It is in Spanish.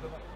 Gracias.